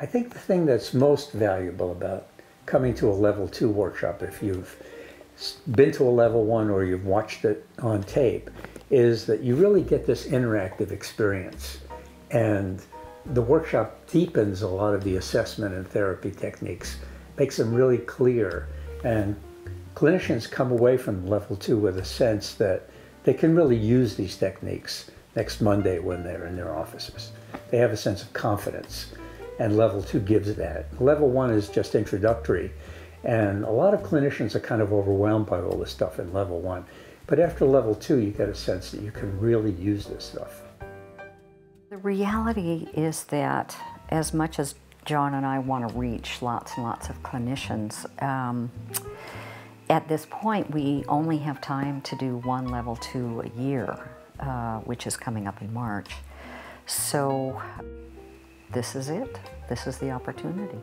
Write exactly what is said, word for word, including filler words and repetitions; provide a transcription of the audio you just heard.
I think the thing that's most valuable about coming to a level two workshop, if you've been to a level one or you've watched it on tape, is that you really get this interactive experience, and the workshop deepens a lot of the assessment and therapy techniques, makes them really clear, and clinicians come away from level two with a sense that they can really use these techniques next Monday when they're in their offices. They have a sense of confidence, and level two gives that. Level one is just introductory, and a lot of clinicians are kind of overwhelmed by all this stuff in level one. But after level two, you get a sense that you can really use this stuff. The reality is that as much as John and I want to reach lots and lots of clinicians, um, at this point we only have time to do one level two a year, uh, which is coming up in March. So this is it. This is the opportunity.